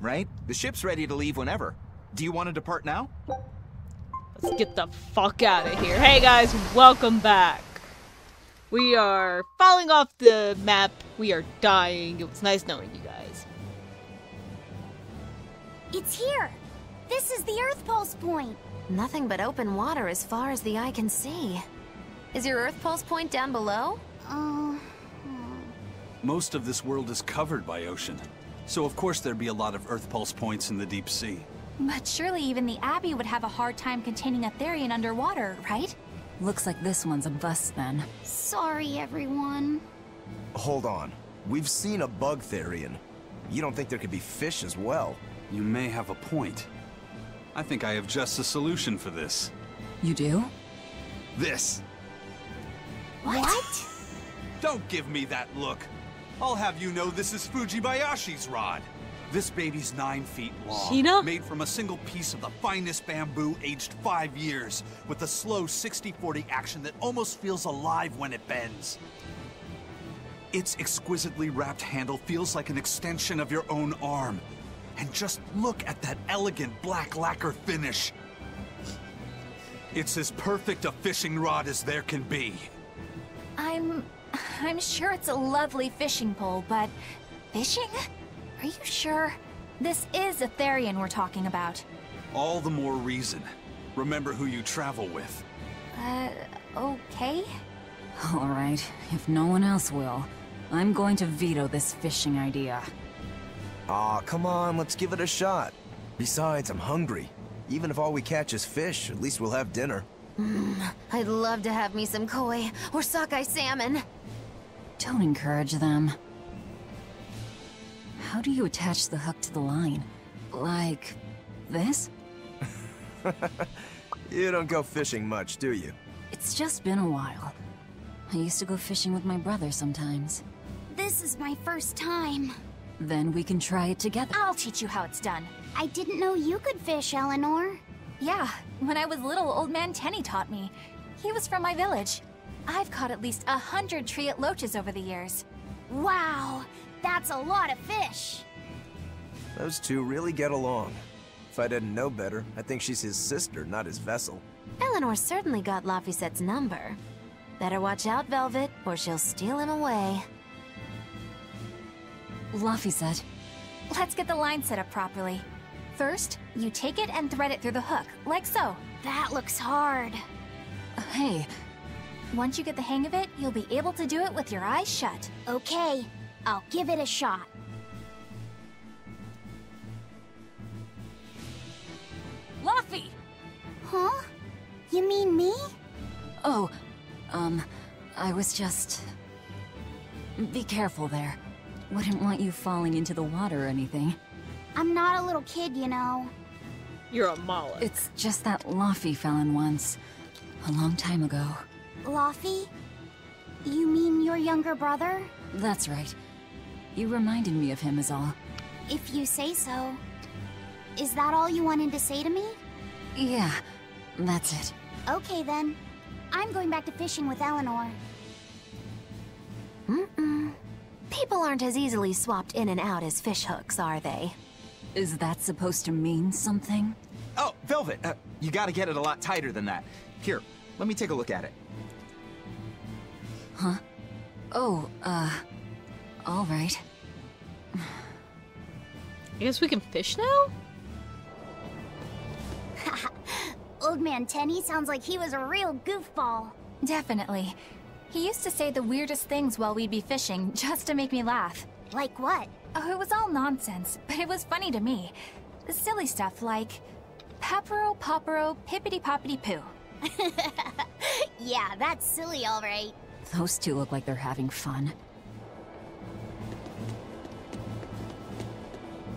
right? The ship's ready to leave whenever. Do you want to depart now? Let's get the fuck out of here. Hey guys, welcome back. We are falling off the map. We are dying. It was nice knowing you guys. It's here. This is the Earth Pulse Point. Nothing but open water as far as the eye can see. Is your Earth Pulse Point down below? Most of this world is covered by ocean, so of course there'd be a lot of Earth Pulse Points in the deep sea. But surely even the Abbey would have a hard time containing a Therian underwater, right? Looks like this one's a bust then. Sorry, everyone. Hold on. We've seen a bug Therian. You don't think there could be fish as well? You may have a point. I think I have just a solution for this. You do? This. What? Don't give me that look. I'll have you know this is Fujibayashi's rod. This baby's 9 feet long, Sheena? Made from a single piece of the finest bamboo aged 5 years, with a slow 60-40 action that almost feels alive when it bends. Its exquisitely wrapped handle feels like an extension of your own arm. And just look at that elegant black lacquer finish. It's as perfect a fishing rod as there can be. I'm sure it's a lovely fishing pole, but... Fishing? Are you sure? This is a Therian we're talking about. All the more reason. Remember who you travel with. Okay? Alright, if no one else will. I'm going to veto this fishing idea. Aw, come on, let's give it a shot. Besides, I'm hungry. Even if all we catch is fish, at least we'll have dinner. I'd love to have me some koi, or sockeye salmon. Don't encourage them. How do you attach the hook to the line? Like... this? You don't go fishing much, do you? It's just been a while. I used to go fishing with my brother sometimes. This is my first time. Then we can try it together. I'll teach you how it's done. I didn't know you could fish, Eleanor. Yeah, when I was little, old man Tenny taught me. He was from my village. I've caught at least 100 treant loaches over the years. Wow, that's a lot of fish. Those two really get along. If I didn't know better, I think she's his sister, not his vessel. Eleanor certainly got Lafayette's number. Better watch out, Velvet, or she'll steal him away. Lafayette. Let's get the line set up properly. First, you take it and thread it through the hook, like so. That looks hard. Hey. Once you get the hang of it, you'll be able to do it with your eyes shut. Okay, I'll give it a shot. Loffy! Huh? You mean me? Oh, I was just... Be careful there. Wouldn't want you falling into the water or anything. I'm not a little kid, you know. You're a Moloch. It's just that Loffy fell in once, a long time ago. Loffy? You mean your younger brother? That's right. You reminded me of him is all. If you say so. Is that all you wanted to say to me? Yeah, that's it. Okay then. I'm going back to fishing with Eleanor. People aren't as easily swapped in and out as fish hooks, are they? Is that supposed to mean something? Oh, Velvet, you gotta get it a lot tighter than that. Here, let me take a look at it. Huh? Oh, all right. I guess we can fish now? Old man Tenny sounds like he was a real goofball. Definitely. He used to say the weirdest things while we'd be fishing, just to make me laugh. Like what? Oh, it was all nonsense, but it was funny to me. Silly stuff like... Papero, papero, pippity poppity poo. Yeah, that's silly, all right. Those two look like they're having fun.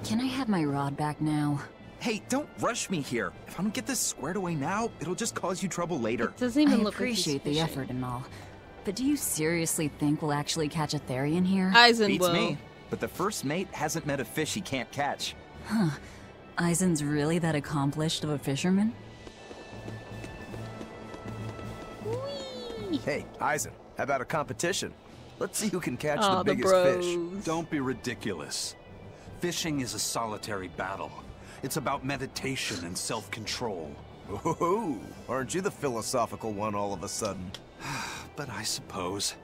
Can I have my rod back now? Hey, don't rush me here. If I don't get this squared away now, it'll just cause you trouble later. It doesn't even look like he's fishing. I appreciate the effort and all. But do you seriously think we'll actually catch a Therian here? Eizen beats me, but the first mate hasn't met a fish he can't catch. Huh. Eizen's really that accomplished of a fisherman? Whee! Hey, Eizen, how about a competition? Let's see who can catch the biggest fish. Don't be ridiculous. Fishing is a solitary battle. It's about meditation and self-control. Ooh, aren't you the philosophical one all of a sudden? But I suppose.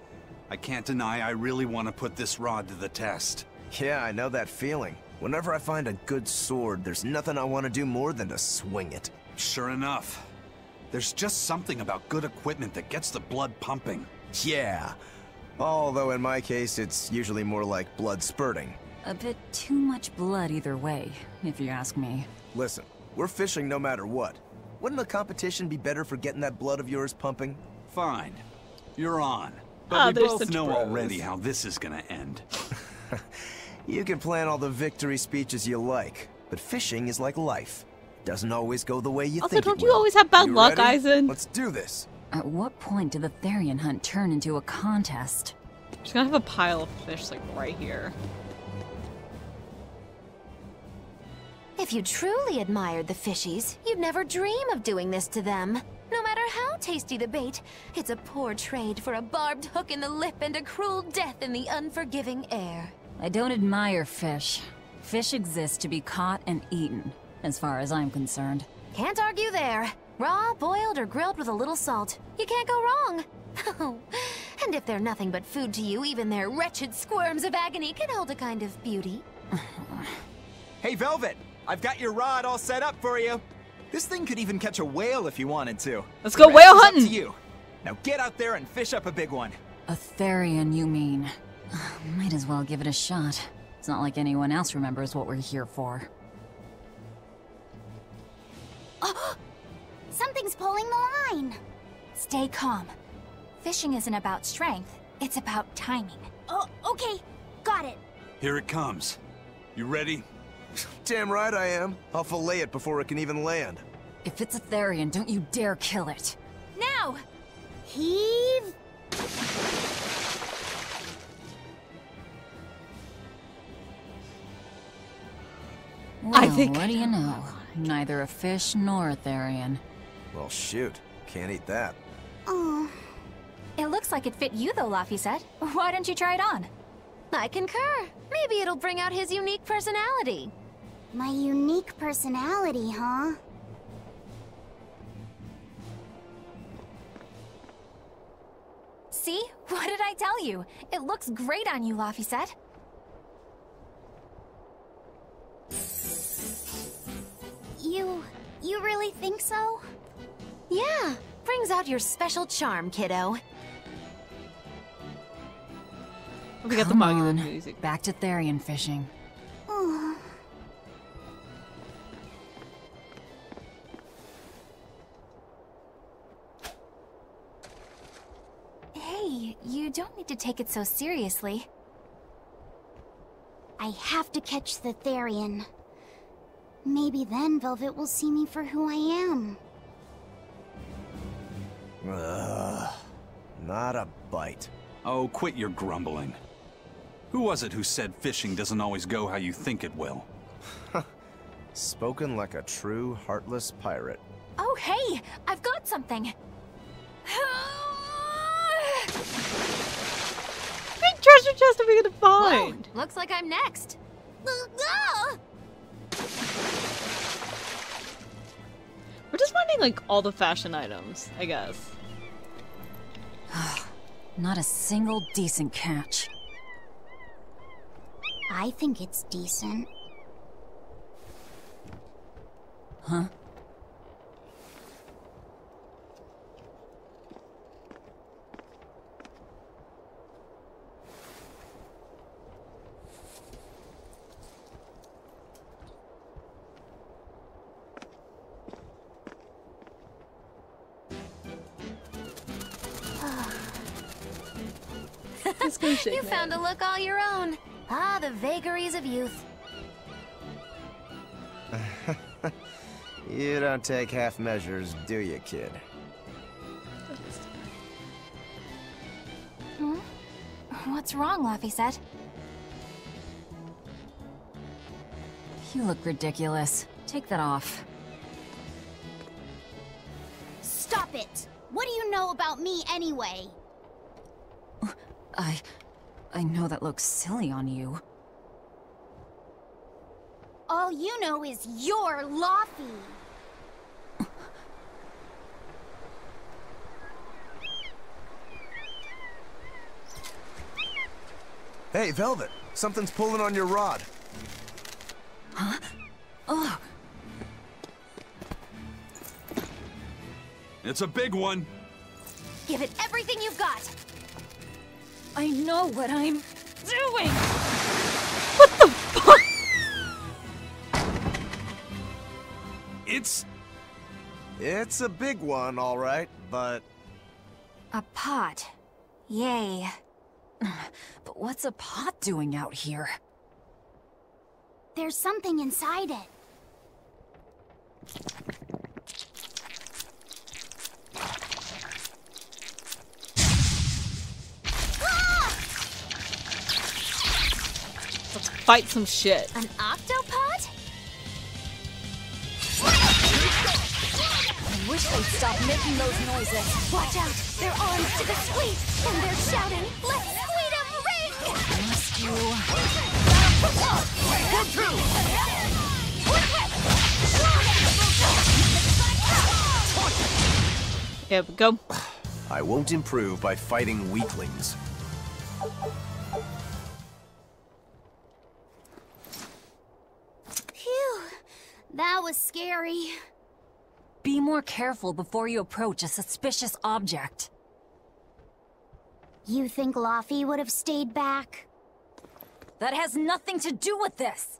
I can't deny I really want to put this rod to the test. Yeah, I know that feeling. Whenever I find a good sword, there's nothing I want to do more than to swing it. Sure enough. There's just something about good equipment that gets the blood pumping. Yeah. Although in my case, it's usually more like blood spurting. A bit too much blood either way, if you ask me. Listen, we're fishing no matter what. Wouldn't the competition be better for getting that blood of yours pumping? Fine. You're on. But we both know already how this is gonna end. You can plan all the victory speeches you like, but fishing is like life. Doesn't always go the way you think it will. Also, don't you always have bad luck, Eizen? Let's do this. At what point did the Therian hunt turn into a contest? She's gonna have a pile of fish, like, right here. If you truly admired the fishies, you'd never dream of doing this to them. No matter how tasty the bait, it's a poor trade for a barbed hook in the lip and a cruel death in the unforgiving air. I don't admire fish. Fish exists to be caught and eaten, as far as I'm concerned. Can't argue there. Raw, boiled, or grilled with a little salt. You can't go wrong. Oh, and if they're nothing but food to you, even their wretched squirms of agony can hold a kind of beauty. Hey, Velvet! I've got your rod all set up for you. This thing could even catch a whale if you wanted to. Let's go whale hunting! To you. Now get out there and fish up a big one. A Therian, you mean? Might as well give it a shot. It's not like anyone else remembers what we're here for. Oh, something's pulling the line. Stay calm. Fishing isn't about strength. It's about timing. Oh, okay. Got it. Here it comes. You ready? Damn right I am. I'll fillet it before it can even land. If it's a Therian, don't you dare kill it. Now! Heave! Well, I think... what do you know? Neither a fish nor a Therian. Well, shoot. Can't eat that. Oh. It looks like it fit you, though, Lafayette. Why don't you try it on? I concur. Maybe it'll bring out his unique personality. My unique personality, huh? See? What did I tell you? It looks great on you, Lafayette. You really think so? Yeah. Brings out your special charm, kiddo. We got the Mogilu music. Back to Therian fishing. Oh. Hey, you don't need to take it so seriously. I have to catch the Therian. Maybe then Velvet will see me for who I am. Ugh, not a bite. Oh, quit your grumbling. Who was it who said fishing doesn't always go how you think it will? Spoken like a true heartless pirate. Oh, hey! I've got something! Big treasure chest are we gonna find? Whoa, looks like I'm next. We're just finding, like, all the fashion items, I guess. Not a single decent catch. I think it's decent. Huh? You found a look all your own. Ah, the vagaries of youth. You don't take half measures, do you, kid? Hmm? What's wrong, Lafayette? You look ridiculous. Take that off. Stop it! What do you know about me, anyway? I know that looks silly on you. All you know is you're Loffy. Hey, Velvet, something's pulling on your rod. Huh? Oh. It's a big one. Give it everything you've got. I know what I'm doing. What the fuck? It's a big one, all right, but... A pot. Yay. But what's a pot doing out here? There's something inside it. Ah! Let's fight some shit. An octopod? I wish they'd stop making those noises. Watch out! Their arms to the squeeze, and they're shouting, "Let's squeeze them ring!" Rescue. One, two. Here we go. I won't improve by fighting weaklings. Phew, that was scary. Be more careful before you approach a suspicious object. You think Laffy would have stayed back? That has nothing to do with this!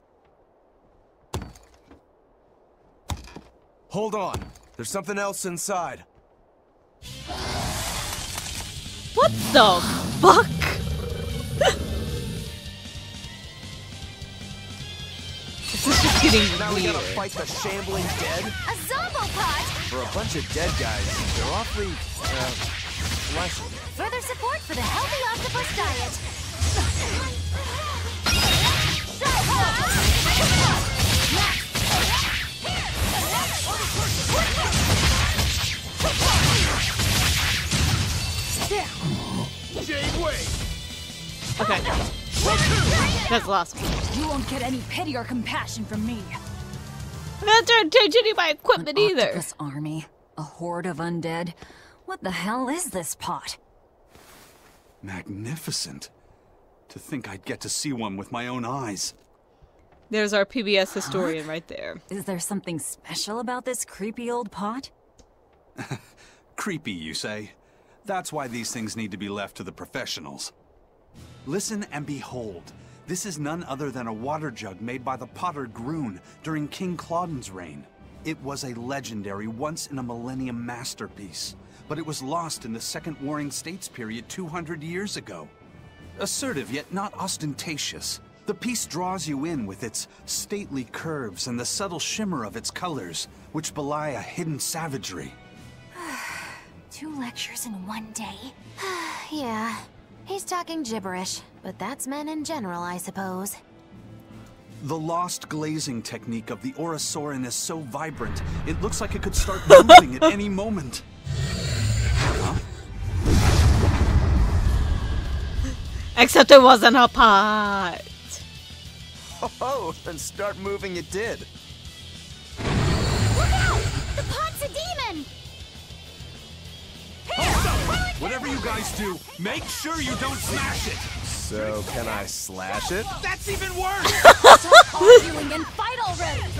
Hold on. There's something else inside. What the fuck? Now we gotta fight the shambling dead? A zombopod! For a bunch of dead guys, they're awfully, fleshy. Further support for the healthy octopus diet! Janeway! Okay. That's the last one. You won't get any pity or compassion from me. I'm not trying to change any of my equipment either. This army, a horde of undead. What the hell is this pot? Magnificent. To think I'd get to see one with my own eyes. There's our PBS historian right there. Is there something special about this creepy old pot? Creepy, you say? That's why these things need to be left to the professionals. Listen and behold. This is none other than a water jug made by the potter Grun during King Clauden's reign. It was a legendary once-in-a-millennium masterpiece, but it was lost in the Second Warring States period 200 years ago. Assertive yet not ostentatious, the piece draws you in with its stately curves and the subtle shimmer of its colors, which belie a hidden savagery. 2 lectures in 1 day? Yeah. He's talking gibberish, but that's men in general, I suppose. The lost glazing technique of the Orosaurin is so vibrant, it looks like it could start moving at any moment. Huh? Except it wasn't a pot. Oh, and start moving it did. Look out! The pot's a demon! Whatever you guys do, make sure you don't smash it! So, can I slash it? That's even worse! Stop arguing and fight already!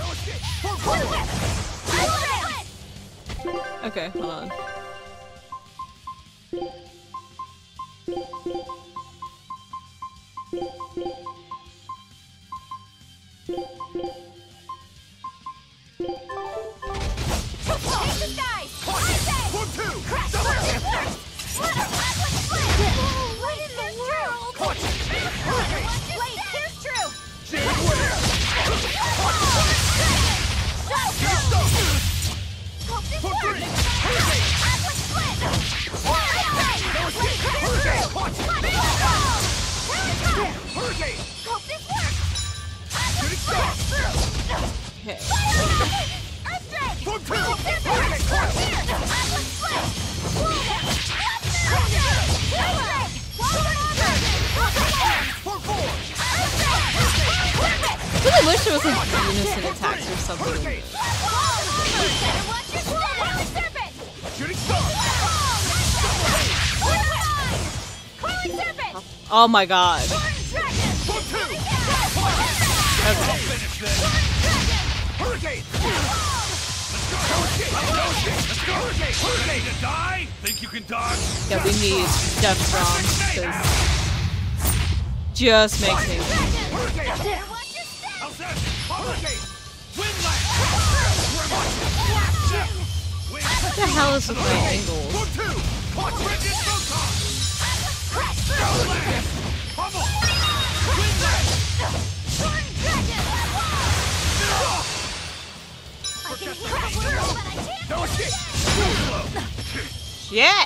Okay, hold on. Take this guy! One, two! Crash! What in the world? Wait, here's true! I wish it was like unison attacks or something. Oh my god. Okay. Yeah, we need Death Rom, because just makes me. What the hell is with my angles? Yeah.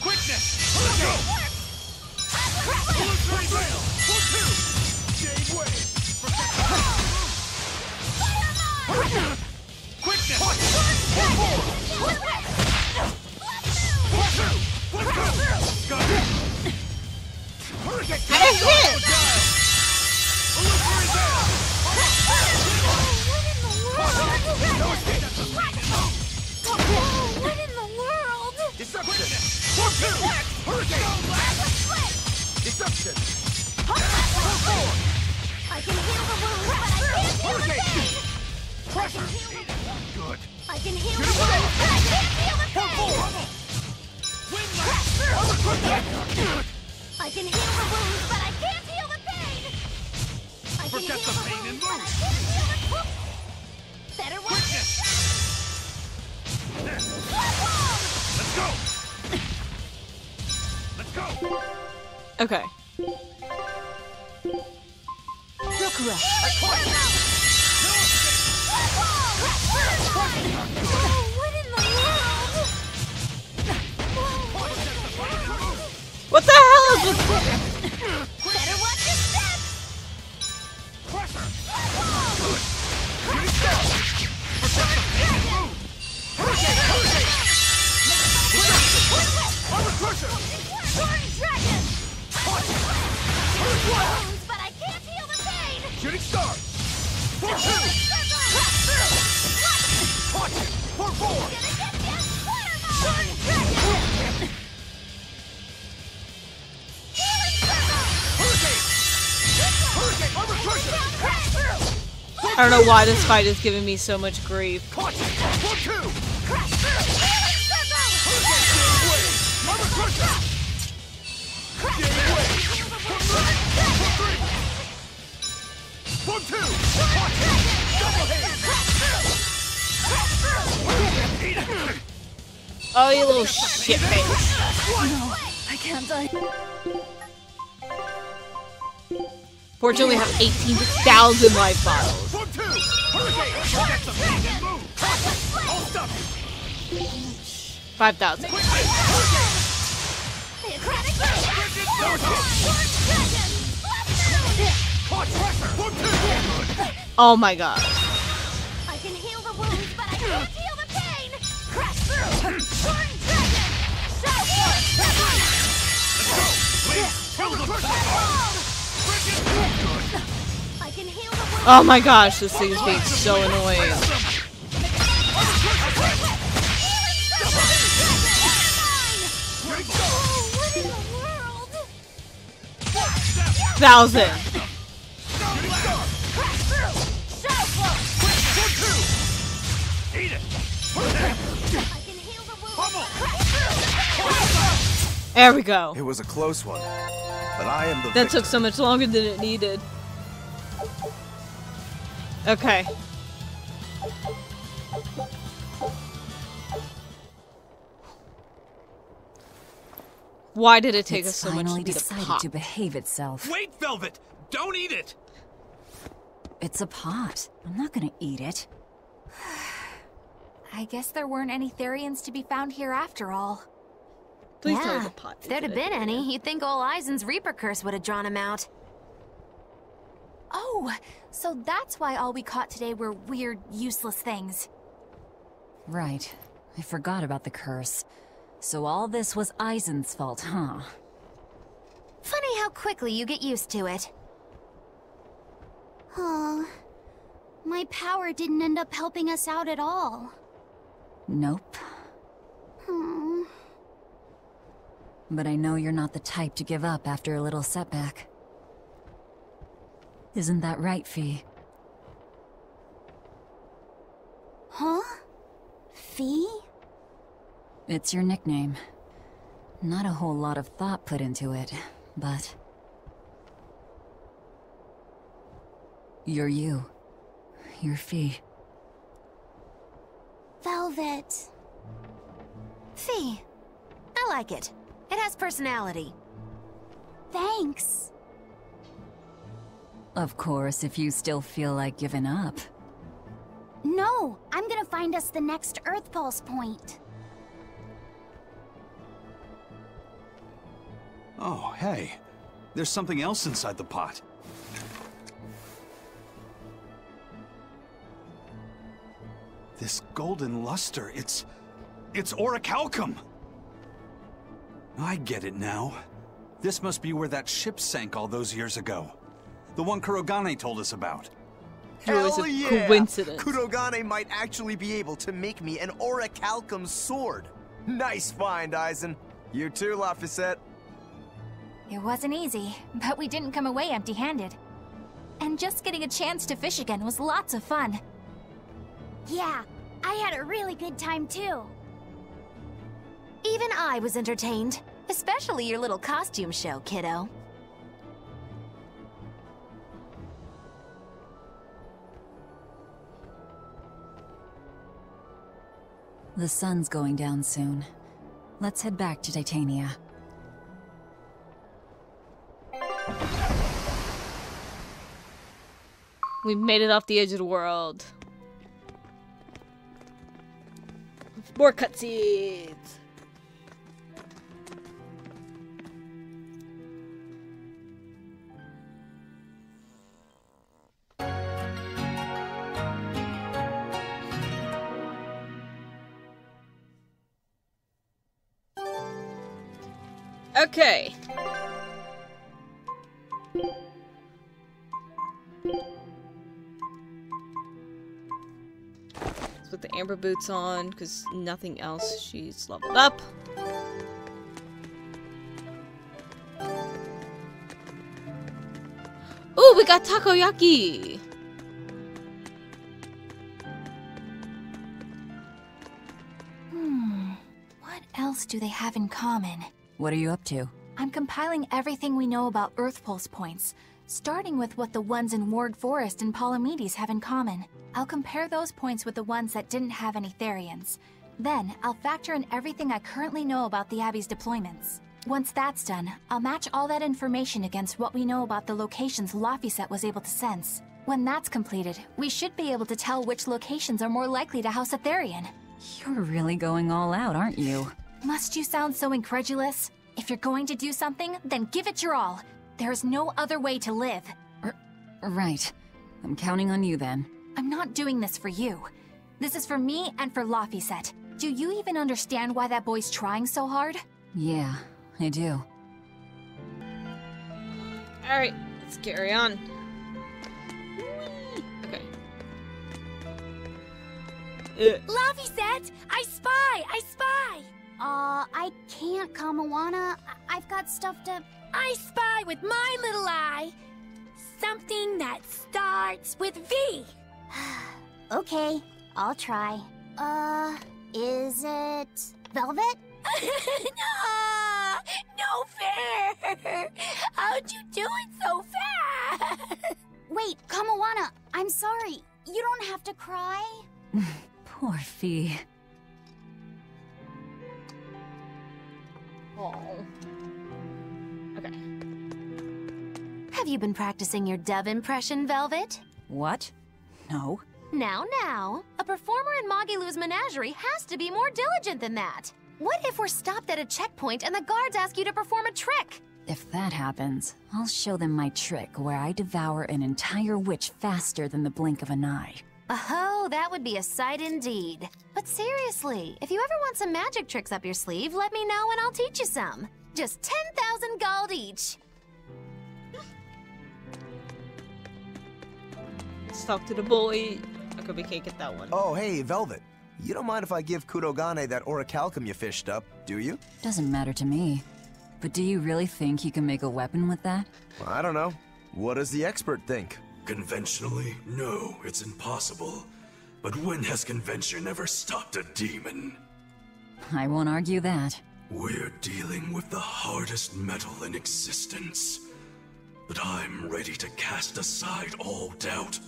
Quickness. I can heal the wounds, but I can't heal the pain! I can heal the wounds, but I can't heal the pain! Forget the pain and move! Better watch it! Let's go! Let's go! Okay. Rokuro! What in the world? What the hell is this? Better watch your step. Pressure. Good. Pressure. I don't know why this fight is giving me so much grief. Oh, you little shit face. No, I can't die. Fortunately, we have 18,000 life bottles. Shh. 5,000. Oh my god. I can heal the wounds, but I can't heal the pain. Crash through. Let's go. Oh my gosh, this thing's being so annoying. Thousand. There we go. It was a close one. But I am the victor. That took so much longer than it needed. Okay. Why did it take us so much to get a pot? To behave itself. Wait, Velvet! Don't eat it! It's a pot. I'm not gonna eat it. I guess there weren't any Therians to be found here after all. Please tell us a pot. If there'd have been any, you'd think old Eizen's Reaper Curse would have drawn him out. Oh, so that's why all we caught today were weird, useless things. Right. I forgot about the curse. So all this was Eizen's fault, huh? Funny how quickly you get used to it. Oh, my power didn't end up helping us out at all. Nope. Hmm. But I know you're not the type to give up after a little setback. Isn't that right, Phi? Huh? Phi? It's your nickname. Not a whole lot of thought put into it, but... You're you. You're Phi. Velvet. Phi. I like it. It has personality. Thanks. Of course, if you still feel like giving up. No! I'm gonna find us the next Earth Pulse Point. Oh, hey. There's something else inside the pot. This golden luster, it's Orichalcum! I get it now. This must be where that ship sank all those years ago. The one Kurogane told us about. Hell yeah! Coincidence. Kurogane might actually be able to make me an Orichalcum sword. Nice find, Eizen. You too, Lafayette. It wasn't easy, but we didn't come away empty-handed. And just getting a chance to fish again was lots of fun. Yeah, I had a really good time too. Even I was entertained, especially your little costume show, kiddo. The sun's going down soon. Let's head back to Titania. We've made it off the edge of the world. More cutscenes. Okay. Let's put the amber boots on, because nothing else. She's leveled up. Ooh, we got takoyaki! Hmm. What else do they have in common? What are you up to? I'm compiling everything we know about Earth Pulse Points, starting with what the ones in Ward Forest and Palamedes have in common. I'll compare those points with the ones that didn't have any Therians. Then, I'll factor in everything I currently know about the Abbey's deployments. Once that's done, I'll match all that information against what we know about the locations Lafayette was able to sense. When that's completed, we should be able to tell which locations are more likely to house a Therian. You're really going all out, aren't you? Must you sound so incredulous? If you're going to do something, then give it your all. There is no other way to live. Right. I'm counting on you then. I'm not doing this for you. This is for me and for Lafayette. Do you even understand why that boy's trying so hard? Yeah, I do. Alright, let's carry on. Okay. Lafayette! I spy! I spy! I can't, Kamawana. I've got stuff to... I spy with my little eye something that starts with V. Okay, I'll try. Is it... Velvet? No fair! How'd you do it so fast? Wait, Kamawana, I'm sorry. You don't have to cry. Poor Phi. Oh. Okay. Have you been practicing your dove impression, Velvet? What? No. Now. A performer in Mogilu's menagerie has to be more diligent than that. What if we're stopped at a checkpoint and the guards ask you to perform a trick? If that happens, I'll show them my trick where I devour an entire witch faster than the blink of an eye. Oh, that would be a sight indeed. But seriously, if you ever want some magic tricks up your sleeve, let me know and I'll teach you some. Just 10,000 gold each. Let's talk to the boy. Okay, we can't get that one. Oh, hey, Velvet. You don't mind if I give Kurogane that orichalcum you fished up, do you? Doesn't matter to me. But do you really think you can make a weapon with that? Well, I don't know. What does the expert think? Conventionally, no, it's impossible. But when has convention ever stopped a demon? I won't argue that. We're dealing with the hardest metal in existence. But I'm ready to cast aside all doubt.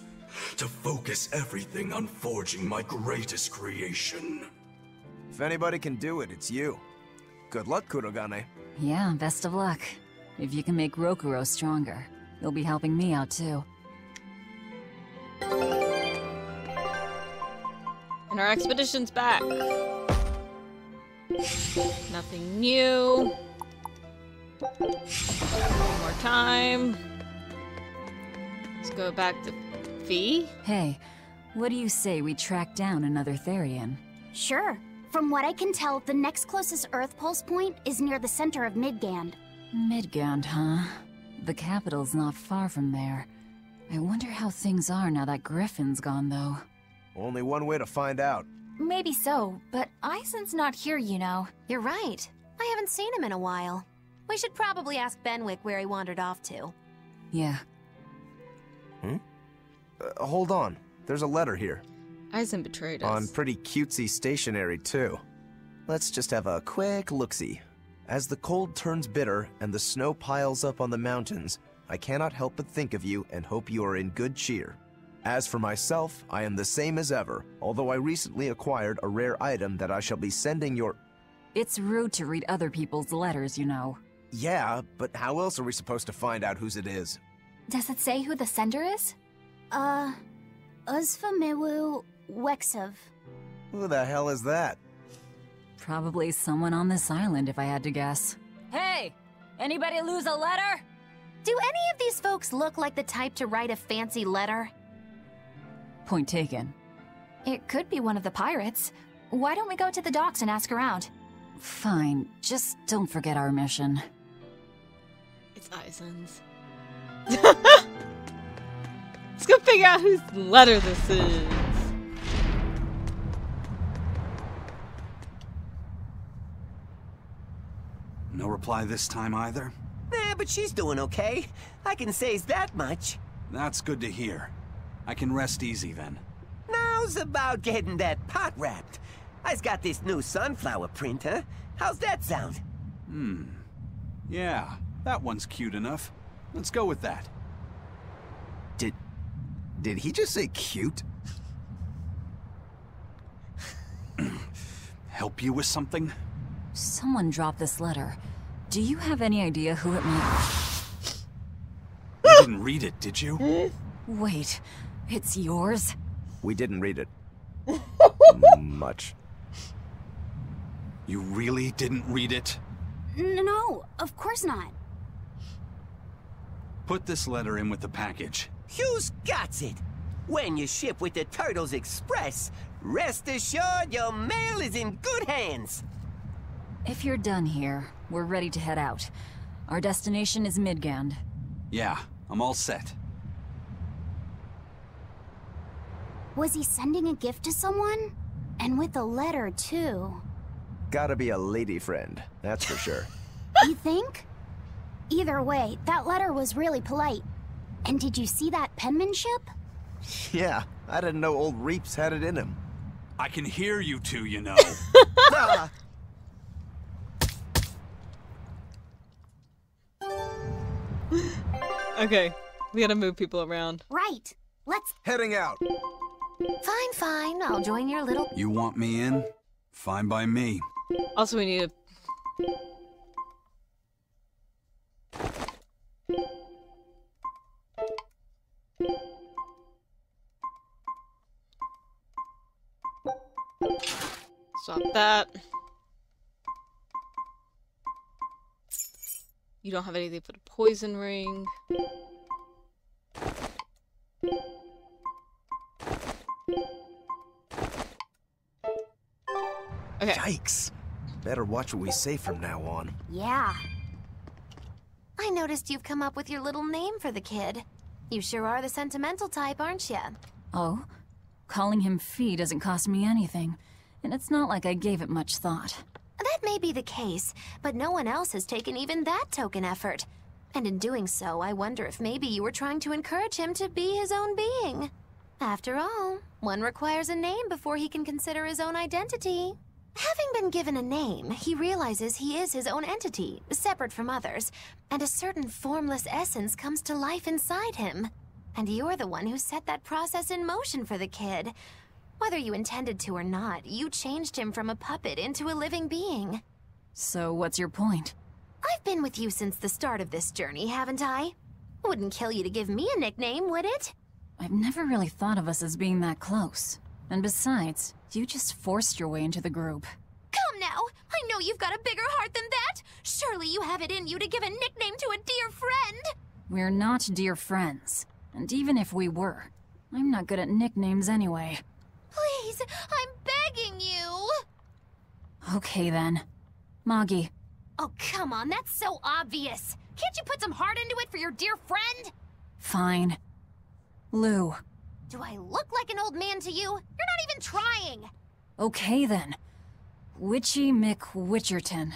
To focus everything on forging my greatest creation. If anybody can do it, it's you. Good luck, Kurogane. Yeah, best of luck. If you can make Rokuro stronger, you'll be helping me out too. And our expedition's back. Nothing new. One more time. Let's go back to Phi. Hey, what do you say we track down another Therian? Sure. From what I can tell, the next closest Earth Pulse Point is near the center of Midgand. Midgand, huh? The capital's not far from there. I wonder how things are now that Griffin's gone, though. Only one way to find out. Maybe so, but Eizen's not here, you know. You're right. I haven't seen him in a while. We should probably ask Benwick where he wandered off to. Yeah. Hmm? Hold on. There's a letter here. Eizen betrayed us. On pretty cutesy stationery, too. Let's just have a quick look-see. As the cold turns bitter and the snow piles up on the mountains, I cannot help but think of you and hope you are in good cheer. As for myself, I am the same as ever, although I recently acquired a rare item that I shall be sending your... It's rude to read other people's letters, you know. Yeah, but how else are we supposed to find out whose it is? Does it say who the sender is? Uzfamewu Wexov. Who the hell is that? Probably someone on this island, if I had to guess. Hey! Anybody lose a letter? Do any of these folks look like the type to write a fancy letter? Point taken. It could be one of the pirates. Why don't we go to the docks and ask around? Fine. Just don't forget our mission. It's Eizen's. Let's go figure out whose letter this is. No reply this time either? But she's doing okay. I can say's that much. That's good to hear. I can rest easy then. Now's about getting that pot wrapped. I's got this new sunflower print, huh? How's that sound? Yeah, that one's cute enough. Let's go with that. Did he just say cute? Help you with something? Someone dropped this letter. Do you have any idea who it might be? You didn't read it, did you? Wait, it's yours? We didn't read it. Much. You really didn't read it? No, of course not. Put this letter in with the package. Hughes got it! When you ship with the Turtles Express, rest assured your mail is in good hands! If you're done here, we're ready to head out. Our destination is Midgand. Yeah, I'm all set. Was he sending a gift to someone? And with a letter, too. Gotta be a lady friend, that's for sure. You think? Either way, that letter was really polite. And did you see that penmanship? Yeah, I didn't know old Reaps had it in him. I can hear you two, you know. Okay, we gotta move people around. Right, let's... Heading out. Fine, fine, I'll join your little... You want me in? Fine by me. Also, we need a... Stop that. You don't have anything but a poison ring. Yikes. Better watch what we say from now on. Yeah. I noticed you've come up with your little name for the kid. You sure are the sentimental type, aren't you? Oh? Calling him Phi doesn't cost me anything. And it's not like I gave it much thought. That may be the case, but no one else has taken even that token effort. And in doing so, I wonder if maybe you were trying to encourage him to be his own being. After all, one requires a name before he can consider his own identity. Having been given a name, he realizes he is his own entity, separate from others, and a certain formless essence comes to life inside him. And you're the one who set that process in motion for the kid. Whether you intended to or not, you changed him from a puppet into a living being. So what's your point? I've been with you since the start of this journey, haven't I? Wouldn't kill you to give me a nickname, would it? I've never really thought of us as being that close. And besides, you just forced your way into the group. Come now! I know you've got a bigger heart than that! Surely you have it in you to give a nickname to a dear friend! We're not dear friends. And even if we were, I'm not good at nicknames anyway. Please, I'm begging you! Okay then. Moggy. Oh, come on, that's so obvious! Can't you put some heart into it for your dear friend? Fine. Lou. Do I look like an old man to you? You're not even trying! Okay then. Witchy Mick Witcherton.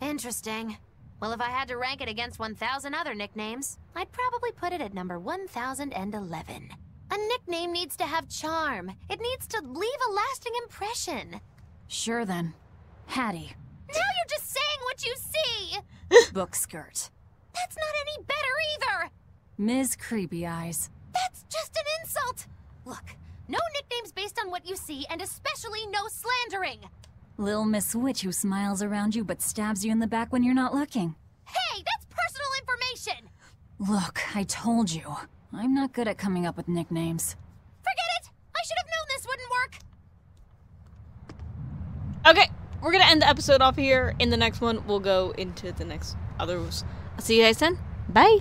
Interesting. Well, if I had to rank it against 1,000 other nicknames, I'd probably put it at number 1,011. A nickname needs to have charm. It needs to leave a lasting impression. Sure then. Hattie. Now you're just saying what you see! Book skirt. That's not any better either! Ms. Creepy Eyes. That's just an insult! Look, no nicknames based on what you see, and especially no slandering! Little Miss Witch who smiles around you but stabs you in the back when you're not looking. Hey, that's personal information! Look, I told you. I'm not good at coming up with nicknames. Forget it! I should have known this wouldn't work! Okay. We're gonna end the episode off here. In the next one, we'll go into the next others. I'll see you guys then. Bye!